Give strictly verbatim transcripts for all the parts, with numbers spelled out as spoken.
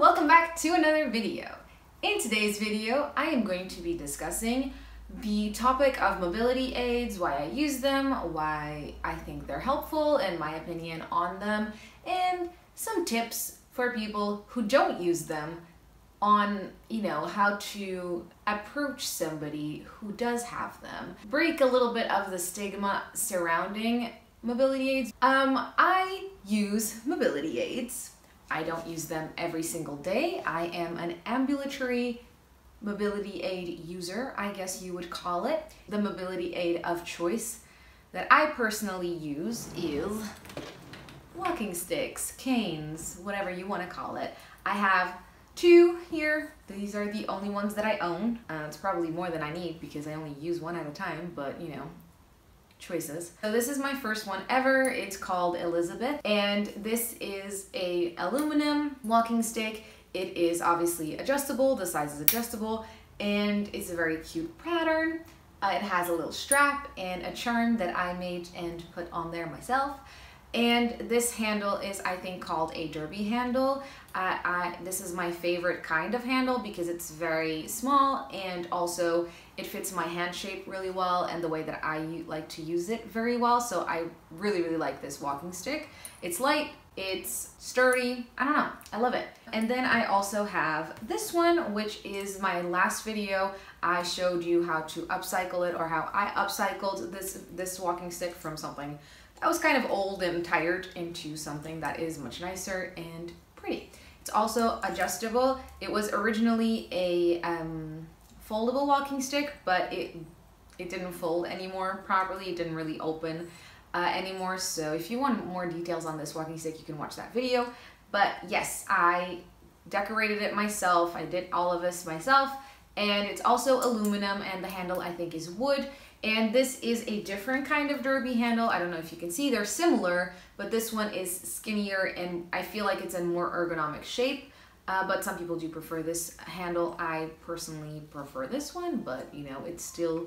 Hello, welcome back to another video. In today's video, I am going to be discussing the topic of mobility aids, why I use them, why I think they're helpful, and my opinion on them, and some tips for people who don't use them on, you know, how to approach somebody who does have them. Break a little bit of the stigma surrounding mobility aids. Um, I use mobility aids. I don't use them every single day. I am an ambulatory mobility aid user, I guess you would call it. The mobility aid of choice that I personally use is walking sticks, canes, whatever you want to call it. I have two here. These are the only ones that I own. Uh, it's probably more than I need because I only use one at a time, but you know, choices. So this is my first one ever. It's called Elizabeth, and this is a aluminum walking stick. It is obviously adjustable, the size is adjustable, and it's a very cute pattern. Uh, it has a little strap and a charm that I made and put on there myself. And this handle is, I think, called a derby handle. Uh, I, this is my favorite kind of handle because it's very small, and also it fits my hand shape really well and the way that I like to use it very well. So I really, really like this walking stick. It's light, it's sturdy, I don't know, I love it. And then I also have this one, which is my last video. I showed you how to upcycle it, or how I upcycled this, this walking stick from something I was kind of old and tired into something that is much nicer and pretty. It's also adjustable. It was originally a um, foldable walking stick, but it it didn't fold anymore properly. It didn't really open uh, anymore. So if you want more details on this walking stick, you can watch that video. But yes, I decorated it myself. I did all of this myself. And it's also aluminum, and the handle, I think, is wood. And this is a different kind of derby handle. I don't know if you can see, they're similar, but this one is skinnier and I feel like it's a more ergonomic shape, uh, but some people do prefer this handle. I personally prefer this one, but you know, it's still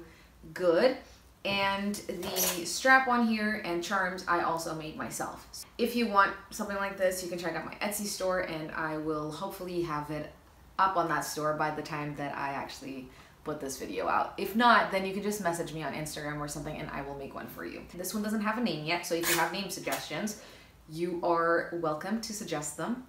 good. And the strap on here and charms I also made myself. If you want something like this, you can check out my Etsy store, and I will hopefully have it up on that store by the time that I actually put this video out. If not, then you can just message me on Instagram or something and I will make one for you. This one doesn't have a name yet, so if you have name suggestions, you are welcome to suggest them.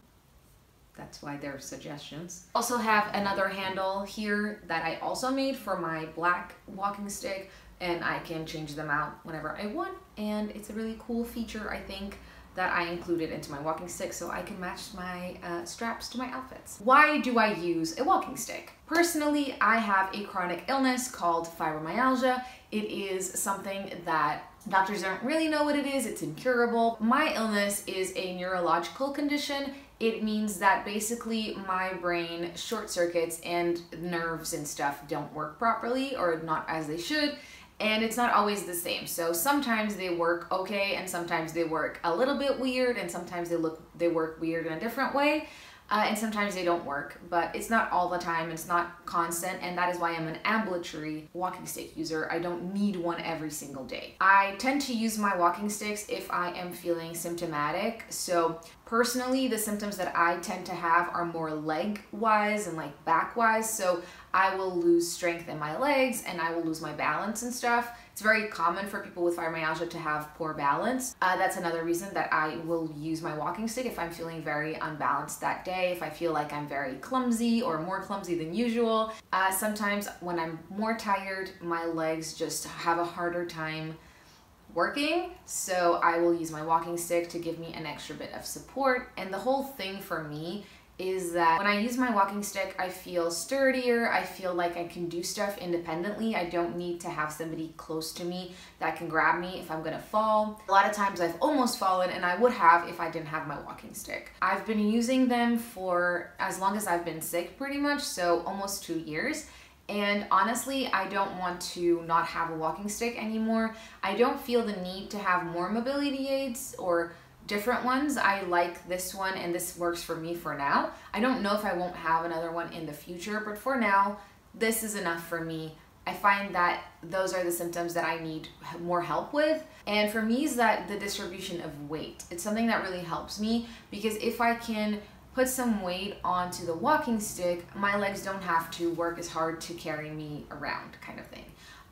That's why they're suggestions. Also have another handle here that I also made for my black walking stick, and I can change them out whenever I want, and it's a really cool feature, I think, that I included into my walking stick so I can match my uh, straps to my outfits. Why do I use a walking stick? Personally, I have a chronic illness called fibromyalgia. It is something that doctors don't really know what it is. It's incurable. My illness is a neurological condition. It means that basically my brain short circuits and nerves and stuff don't work properly, or not as they should. And it's not always the same. So sometimes they work okay, and sometimes they work a little bit weird, and sometimes they look they work weird in a different way, uh, and sometimes they don't work. But it's not all the time, it's not constant, and that is why I'm an ambulatory walking stick user. I don't need one every single day. I tend to use my walking sticks if I am feeling symptomatic. So personally, the symptoms that I tend to have are more leg-wise and like back-wise, so I will lose strength in my legs and I will lose my balance and stuff. It's very common for people with fibromyalgia to have poor balance. Uh, that's another reason that I will use my walking stick if I'm feeling very unbalanced that day, if I feel like I'm very clumsy or more clumsy than usual. Uh, sometimes when I'm more tired, my legs just have a harder time working, so I will use my walking stick to give me an extra bit of support. And the whole thing for me is that when I use my walking stick, I feel sturdier, I feel like I can do stuff independently. I don't need to have somebody close to me that can grab me if I'm gonna fall. A lot of times I've almost fallen, and I would have if I didn't have my walking stick. I've been using them for as long as I've been sick, pretty much, so almost two years. And honestly, I don't want to not have a walking stick anymore. I don't feel the need to have more mobility aids or different ones. I like this one, and this works for me for now. I don't know if I won't have another one in the future, but for now, this is enough for me. I find that those are the symptoms that I need more help with. And for me is that the distribution of weight. It's something that really helps me, because if I can put some weight onto the walking stick, my legs don't have to work as hard to carry me around, kind of thing.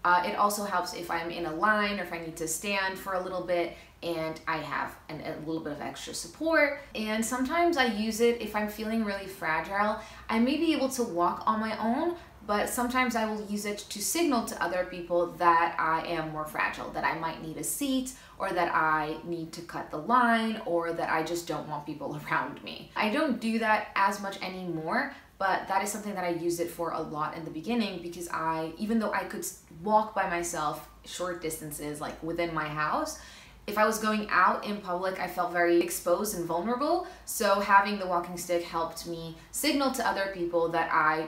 Uh, it also helps if I'm in a line or if I need to stand for a little bit and I have an, a little bit of extra support. And sometimes I use it if I'm feeling really fragile. I may be able to walk on my own, but sometimes I will use it to signal to other people that I am more fragile, that I might need a seat, or that I need to cut the line, or that I just don't want people around me. I don't do that as much anymore, but that is something that I used it for a lot in the beginning, because I, even though I could walk by myself short distances, like within my house, if I was going out in public, I felt very exposed and vulnerable. So having the walking stick helped me signal to other people that I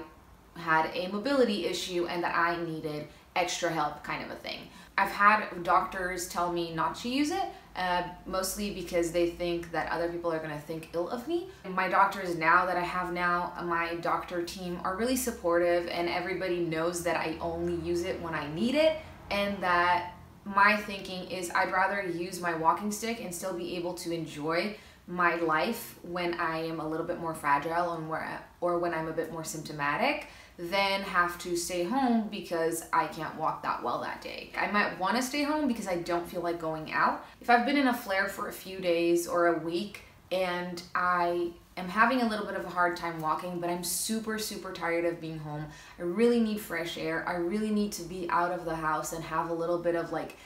had a mobility issue and that I needed extra help, kind of a thing. I've had doctors tell me not to use it, uh, mostly because they think that other people are gonna think ill of me. And my doctors now that I have now, my doctor team are really supportive, and everybody knows that I only use it when I need it, and that my thinking is I'd rather use my walking stick and still be able to enjoy my life when I am a little bit more fragile and where, or when I'm a bit more symptomatic, then have to stay home because I can't walk that well that day. I might want to stay home because I don't feel like going out. If I've been in a flare for a few days or a week and I am having a little bit of a hard time walking, but I'm super, super tired of being home, I really need fresh air, I really need to be out of the house and have a little bit of like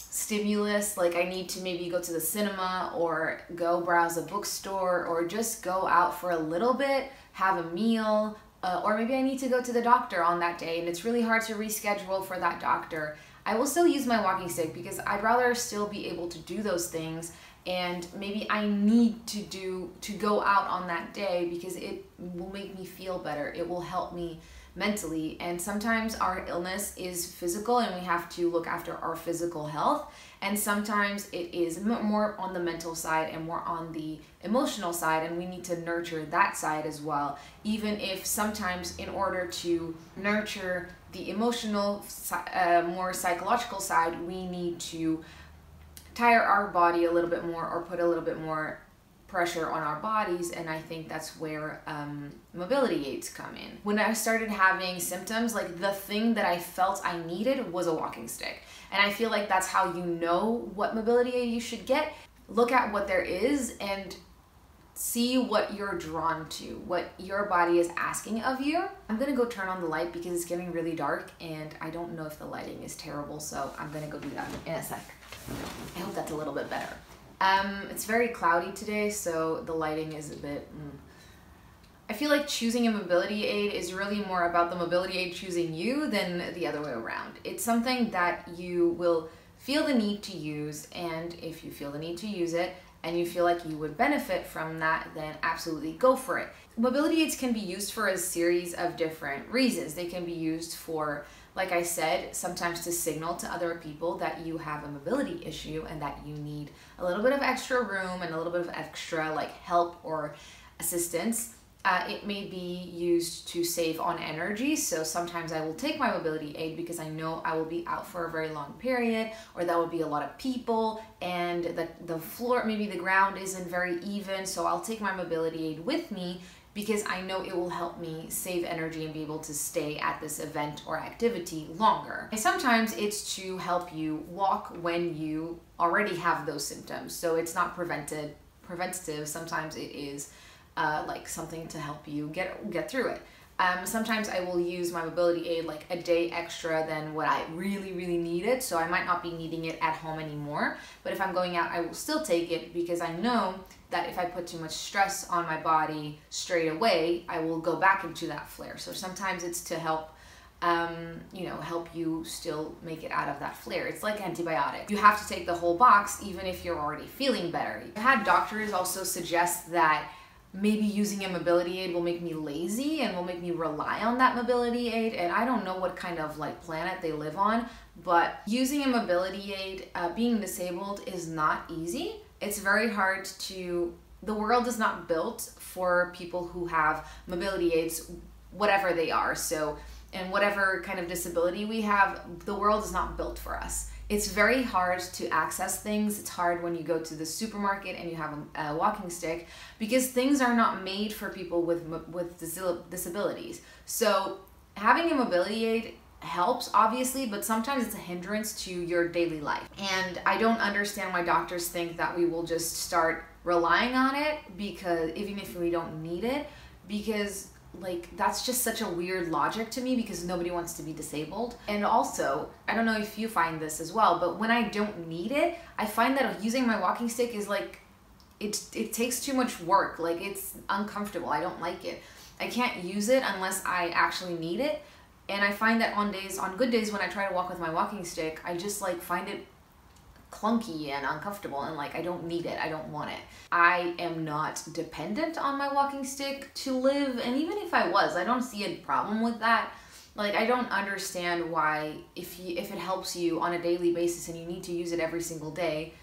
stimulus, like I need to maybe go to the cinema or go browse a bookstore or just go out for a little bit, have a meal, Uh, or maybe I need to go to the doctor on that day and it's really hard to reschedule for that doctor, I will still use my walking stick because I'd rather still be able to do those things, and maybe I need to do to go out on that day because it will make me feel better. It will help me mentally, and sometimes our illness is physical and we have to look after our physical health, and sometimes it is more on the mental side and more on the emotional side, and we need to nurture that side as well, even if sometimes in order to nurture the emotional, uh, more psychological side, we need to tire our body a little bit more or put a little bit more pressure on our bodies. And I think that's where um, mobility aids come in. When I started having symptoms, like the thing that I felt I needed was a walking stick. And I feel like that's how you know what mobility aid you should get. Look at what there is and see what you're drawn to, what your body is asking of you. I'm gonna go turn on the light because it's getting really dark and I don't know if the lighting is terrible, so I'm gonna go do that in a sec. I hope that's a little bit better. Um, it's very cloudy today, so the lighting is a bit... Mm. I feel like choosing a mobility aid is really more about the mobility aid choosing you than the other way around. It's something that you will feel the need to use, and if you feel the need to use it and you feel like you would benefit from that, then absolutely go for it. Mobility aids can be used for a series of different reasons. They can be used for, like I said, sometimes to signal to other people that you have a mobility issue and that you need a little bit of extra room and a little bit of extra like help or assistance. Uh, it may be used to save on energy. So sometimes I will take my mobility aid because I know I will be out for a very long period, or that will be a lot of people and the, the floor, maybe the ground isn't very even. So I'll take my mobility aid with me because I know it will help me save energy and be able to stay at this event or activity longer. And sometimes it's to help you walk when you already have those symptoms. So it's not prevented, preventative, sometimes it is uh, like something to help you get, get through it. Um, sometimes I will use my mobility aid like a day extra than what I really, really needed. So I might not be needing it at home anymore, but if I'm going out, I will still take it because I know that if I put too much stress on my body straight away, I will go back into that flare. So sometimes it's to help, um, you know, help you still make it out of that flare. It's like antibiotics. You have to take the whole box, even if you're already feeling better. I've had doctors also suggest that maybe using a mobility aid will make me lazy and will make me rely on that mobility aid. And I don't know what kind of like planet they live on, but using a mobility aid, uh, being disabled is not easy. It's very hard to, the world is not built for people who have mobility aids, whatever they are. So, and whatever kind of disability we have, the world is not built for us. It's very hard to access things. It's hard when you go to the supermarket and you have a, a walking stick, because things are not made for people with, with disabilities. So having a mobility aid helps, obviously, but sometimes it's a hindrance to your daily life. And I don't understand why doctors think that we will just start relying on it, because even if we don't need it, because like that's just such a weird logic to me, because nobody wants to be disabled. And also, I don't know if you find this as well, but when I don't need it, I find that using my walking stick is like, it, it takes too much work. Like, it's uncomfortable. I don't like it. I can't use it unless I actually need it. And I find that on days, on good days when I try to walk with my walking stick, I just like find it clunky and uncomfortable, and like I don't need it, I don't want it. I am not dependent on my walking stick to live, and even if I was, I don't see a problem with that. Like, I don't understand why, if you, if it helps you on a daily basis and you need to use it every single day,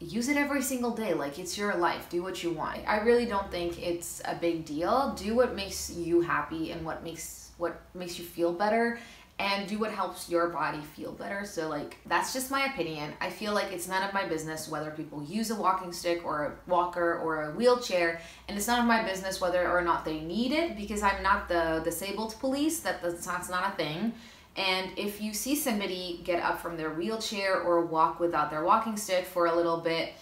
use it every single day. Like, it's your life, do what you want. I really don't think it's a big deal. Do what makes you happy and what makes what makes you feel better, and do what helps your body feel better. So like, that's just my opinion. I feel like it's none of my business whether people use a walking stick or a walker or a wheelchair, and it's none of my business whether or not they need it, because I'm not the disabled police. That that's not, that's not a thing. And if you see somebody get up from their wheelchair or walk without their walking stick for a little bit,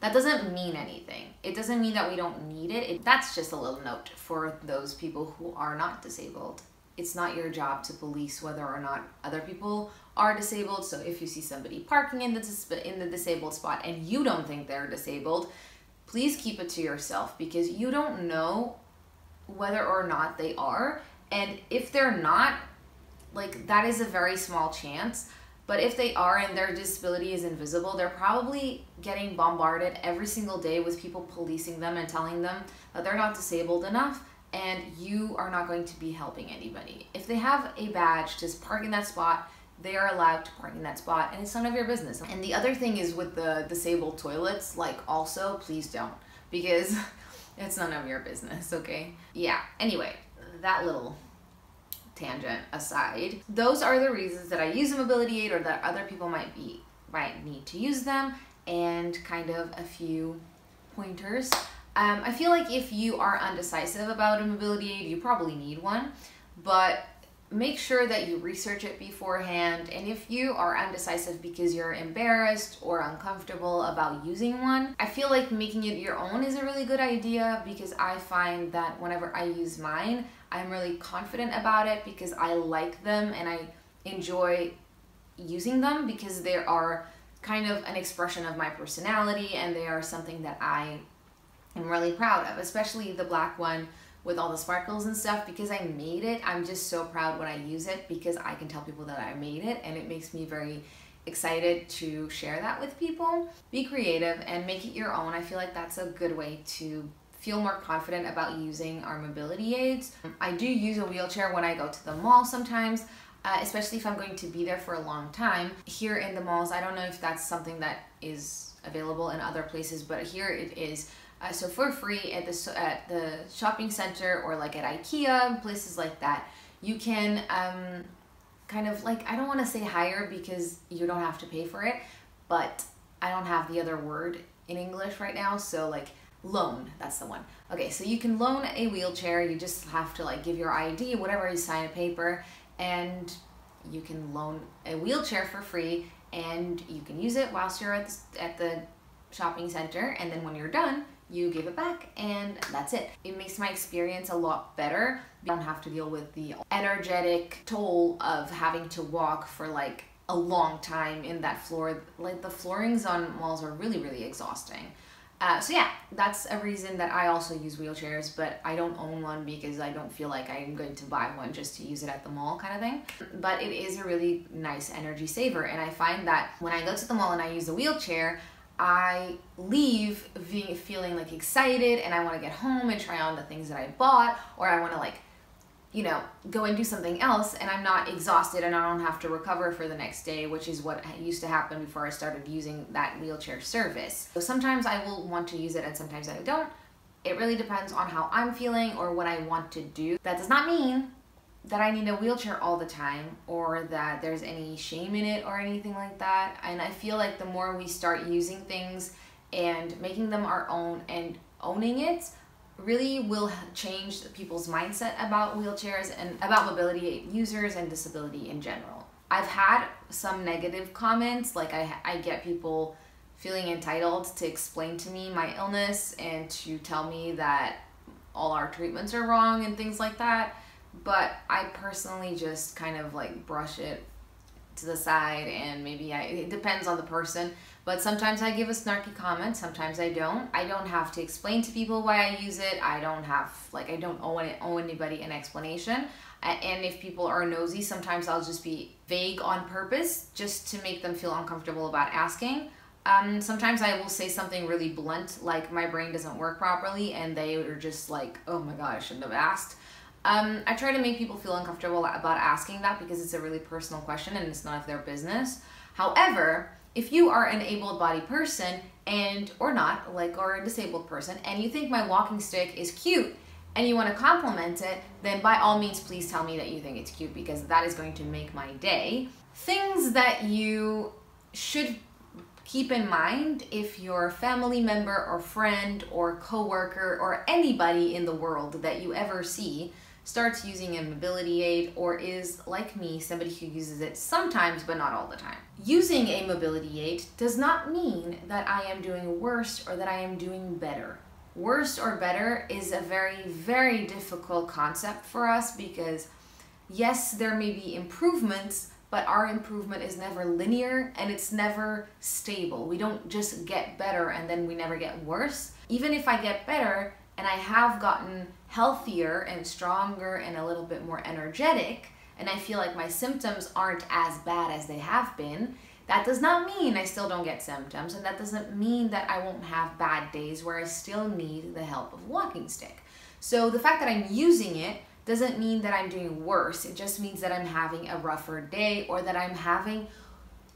that doesn't mean anything. It doesn't mean that we don't need it. It that's just a little note for those people who are not disabled. It's not your job to police whether or not other people are disabled. So if you see somebody parking in the dis in the disabled spot and you don't think they're disabled, please keep it to yourself, because you don't know whether or not they are. And if they're not, like, that is a very small chance. But if they are and their disability is invisible, they're probably getting bombarded every single day with people policing them and telling them that they're not disabled enough, and you are not going to be helping anybody. If they have a badge, just park in that spot. They are allowed to park in that spot, and it's none of your business. And the other thing is with the disabled toilets, like, also please don't, because it's none of your business, okay? Yeah, anyway, that little tangent aside, those are the reasons that I use a mobility aid, or that other people might be might need to use them, and kind of a few pointers. Um, I feel like if you are undecisive about a mobility aid, you probably need one, but make sure that you research it beforehand. And if you are undecisive because you're embarrassed or uncomfortable about using one, I feel like making it your own is a really good idea, because I find that whenever I use mine, I'm really confident about it, because I like them and I enjoy using them, because they are kind of an expression of my personality, and they are something that I I'm really proud of, especially the black one with all the sparkles and stuff, because I made it. I'm just so proud when I use it, because I can tell people that I made it, and it makes me very excited to share that with people. Be creative and make it your own. I feel like that's a good way to feel more confident about using our mobility aids. I do use a wheelchair when I go to the mall sometimes, uh, especially if I'm going to be there for a long time. Here in the malls, I don't know if that's something that is available in other places, but here it is. Uh, so for free at the, at the shopping center, or like at IKEA, places like that, you can um, kind of like, I don't want to say hire, because you don't have to pay for it, but I don't have the other word in English right now. So like loan, that's the one. Okay, so you can loan a wheelchair. You just have to like give your I D, whatever, you sign a paper, and you can loan a wheelchair for free, and you can use it whilst you're at the, at the shopping center. And then when you're done, you give it back, and that's it. It makes my experience a lot better. I don't have to deal with the energetic toll of having to walk for like a long time in that floor. Like, the floorings on malls are really, really exhausting. Uh, so yeah, that's a reason that I also use wheelchairs, but I don't own one, because I don't feel like I'm going to buy one just to use it at the mall kind of thing. But it is a really nice energy saver. And I find that when I go to the mall and I use a wheelchair, I leave being, feeling like excited, and I want to get home and try on the things that I bought, or I want to like, you know, go and do something else, and I'm not exhausted and I don't have to recover for the next day, which is what used to happen before I started using that wheelchair service. So sometimes I will want to use it and sometimes I don't. It really depends on how I'm feeling or what I want to do. That does not mean that I need a wheelchair all the time, or that there's any shame in it or anything like that. And I feel like the more we start using things and making them our own and owning it, really will change people's mindset about wheelchairs and about mobility users and disability in general. I've had some negative comments, like I, I get people feeling entitled to explain to me my illness and to tell me that all our treatments are wrong and things like that. But I personally just kind of like brush it to the side, and maybe I, it depends on the person, but sometimes I give a snarky comment, sometimes I don't. I don't have to explain to people why I use it. I don't have, like, I don't owe, any, owe anybody an explanation. And if people are nosy, sometimes I'll just be vague on purpose just to make them feel uncomfortable about asking. Um, sometimes I will say something really blunt, like my brain doesn't work properly, and they are just like, oh my god, I shouldn't have asked. Um, I try to make people feel uncomfortable about asking that because it's a really personal question and it's none of their business. However, if you are an able-bodied person and or not, like, or a disabled person, and you think my walking stick is cute and you want to compliment it, then by all means, please tell me that you think it's cute, because that is going to make my day. Things that you should keep in mind if you're a family member or friend or coworker or anybody in the world that you ever see starts using a mobility aid or is, like me, somebody who uses it sometimes but not all the time. Using a mobility aid does not mean that I am doing worse or that I am doing better. Worse or better is a very, very difficult concept for us, because yes, there may be improvements, but our improvement is never linear and it's never stable. We don't just get better and then we never get worse. Even if I get better and I have gotten healthier and stronger and a little bit more energetic, and I feel like my symptoms aren't as bad as they have been, that does not mean I still don't get symptoms, and that doesn't mean that I won't have bad days where I still need the help of a walking stick. So the fact that I'm using it doesn't mean that I'm doing worse. It just means that I'm having a rougher day, or that I'm having,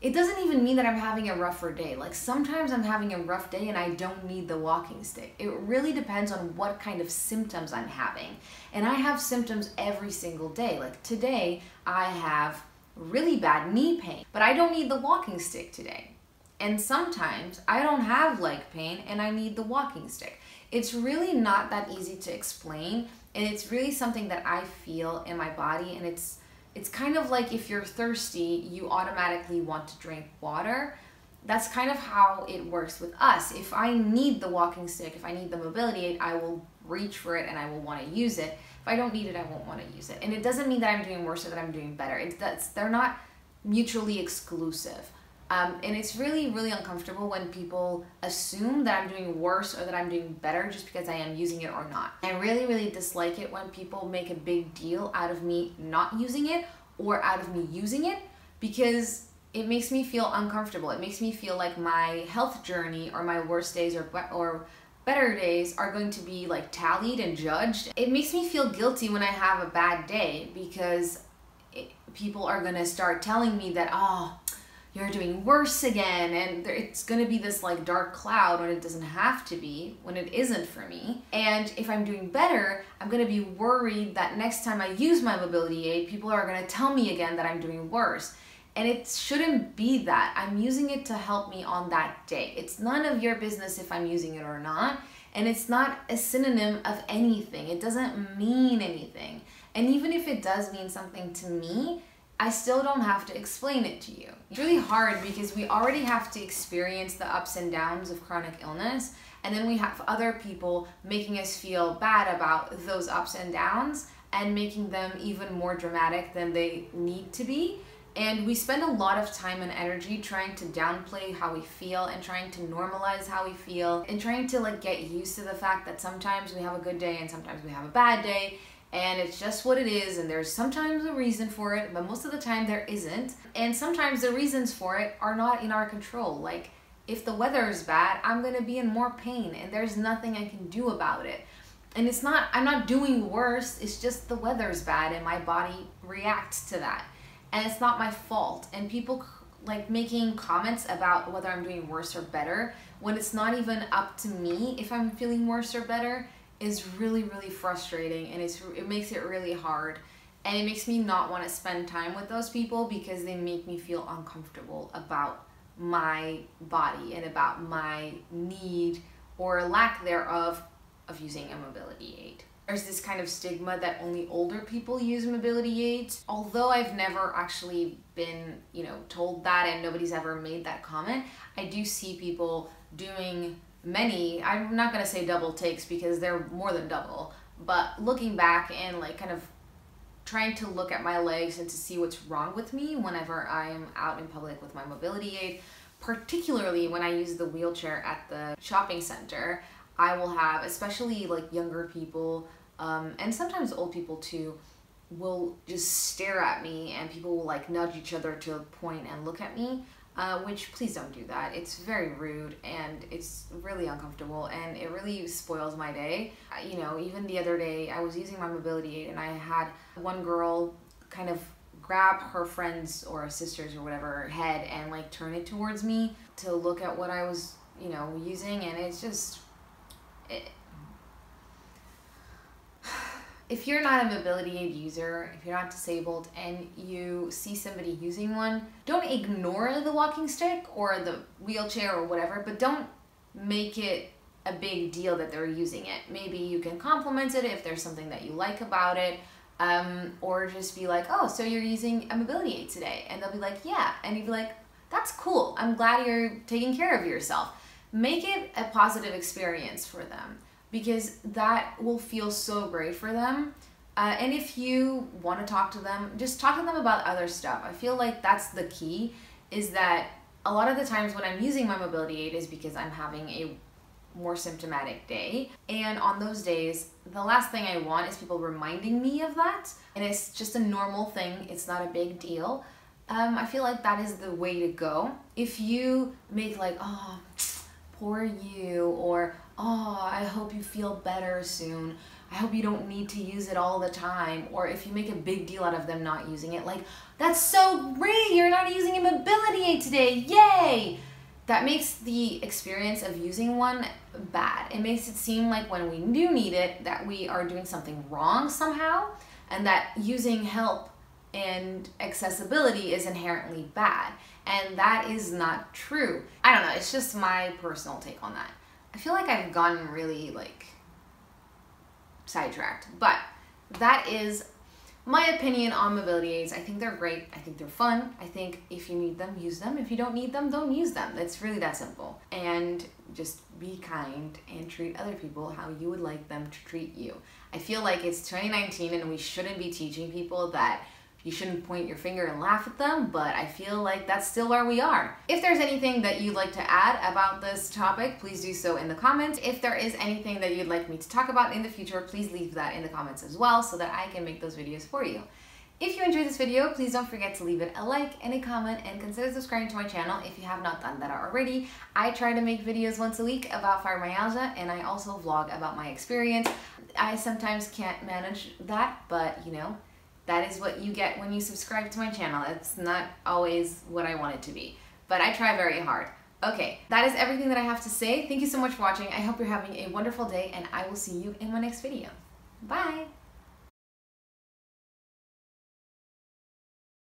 it doesn't even mean that I'm having a rougher day. Like, sometimes I'm having a rough day and I don't need the walking stick. It really depends on what kind of symptoms I'm having. And I have symptoms every single day. Like today, I have really bad knee pain, but I don't need the walking stick today. And sometimes I don't have leg pain and I need the walking stick. It's really not that easy to explain, and it's really something that I feel in my body, and it's it's kind of like if you're thirsty, you automatically want to drink water. That's kind of how it works with us. If I need the walking stick, if I need the mobility aid, I will reach for it and I will want to use it. If I don't need it, I won't want to use it. And it doesn't mean that I'm doing worse or that I'm doing better. It's that's they're not mutually exclusive. Um, and it's really, really uncomfortable when people assume that I'm doing worse or that I'm doing better just because I am using it or not. I really, really dislike it when people make a big deal out of me not using it or out of me using it, because it makes me feel uncomfortable. It makes me feel like my health journey or my worst days or, or better days are going to be like tallied and judged. It makes me feel guilty when I have a bad day, because it, people are going to start telling me that, oh, you're doing worse again, and it's gonna be this like dark cloud when it doesn't have to be, when it isn't for me. And if I'm doing better, I'm gonna be worried that next time I use my mobility aid, people are gonna tell me again that I'm doing worse. And it shouldn't be that. I'm using it to help me on that day. It's none of your business if I'm using it or not, and it's not a synonym of anything. It doesn't mean anything. And even if it does mean something to me, I still don't have to explain it to you. It's really hard because we already have to experience the ups and downs of chronic illness, and then we have other people making us feel bad about those ups and downs and making them even more dramatic than they need to be. And we spend a lot of time and energy trying to downplay how we feel and trying to normalize how we feel and trying to like get used to the fact that sometimes we have a good day and sometimes we have a bad day. And it's just what it is, and there's sometimes a reason for it, but most of the time there isn't. And sometimes the reasons for it are not in our control. Like, if the weather is bad, I'm gonna be in more pain, and there's nothing I can do about it. And it's not, I'm not doing worse, it's just the weather's bad and my body reacts to that. And it's not my fault. And people like making comments about whether I'm doing worse or better when it's not even up to me if I'm feeling worse or better is really, really frustrating, and it's, it makes it really hard. and it makes me not want to spend time with those people because they make me feel uncomfortable about my body and about my need or lack thereof of using a mobility aid. There's this kind of stigma that only older people use mobility aids. Although I've never actually been, you know, told that, and nobody's ever made that comment, I do see people doing many, I'm not gonna say double takes because they're more than double, but looking back and like kind of trying to look at my legs and to see what's wrong with me whenever I'm out in public with my mobility aid, particularly when I use the wheelchair at the shopping center. I will have, especially like younger people, um, and sometimes old people too, will just stare at me, and people will like nudge each other to point and look at me, uh, which, please don't do that. It's very rude and it's really uncomfortable and it really spoils my day. You know, even the other day I was using my mobility aid and I had one girl kind of grab her friend's or sister's or whatever head and like turn it towards me to look at what I was, you know, using, and it's just, if you're not a mobility aid user, if you're not disabled, and you see somebody using one, don't ignore the walking stick or the wheelchair or whatever, but don't make it a big deal that they're using it. Maybe you can compliment it if there's something that you like about it, um, or just be like, oh, so you're using a mobility aid today, and they'll be like, yeah, and you'd be like, that's cool, I'm glad you're taking care of yourself. Make it a positive experience for them, because that will feel so great for them. Uh, and if you want to talk to them, just talk to them about other stuff. I feel like that's the key, is that a lot of the times when I'm using my mobility aid is because I'm having a more symptomatic day. And on those days, the last thing I want is people reminding me of that. And it's just a normal thing. It's not a big deal. Um, I feel like that is the way to go. If you make like, oh, for you, or oh, I hope you feel better soon, I hope you don't need to use it all the time, or if you make a big deal out of them not using it, like, that's so great, you're not using a mobility aid today, yay, that makes the experience of using one bad. It makes it seem like when we do need it that we are doing something wrong somehow, and that using help and accessibility is inherently bad, and that is not true. I don't know, it's just my personal take on that. I feel like I've gotten really like sidetracked, but that is my opinion on mobility aids. I think they're great, I think they're fun, I think if you need them, use them. If you don't need them, don't use them. It's really that simple. And just be kind and treat other people how you would like them to treat you. I feel like it's twenty nineteen and we shouldn't be teaching people that you shouldn't point your finger and laugh at them, but I feel like that's still where we are. If there's anything that you'd like to add about this topic, please do so in the comments. If there is anything that you'd like me to talk about in the future, please leave that in the comments as well so that I can make those videos for you. If you enjoyed this video, please don't forget to leave it a like and a comment, and consider subscribing to my channel if you have not done that already. I try to make videos once a week about fibromyalgia, and I also vlog about my experience. I sometimes can't manage that, but you know, that is what you get when you subscribe to my channel. It's not always what I want it to be, but I try very hard. Okay, that is everything that I have to say. Thank you so much for watching. I hope you're having a wonderful day, and I will see you in my next video. Bye!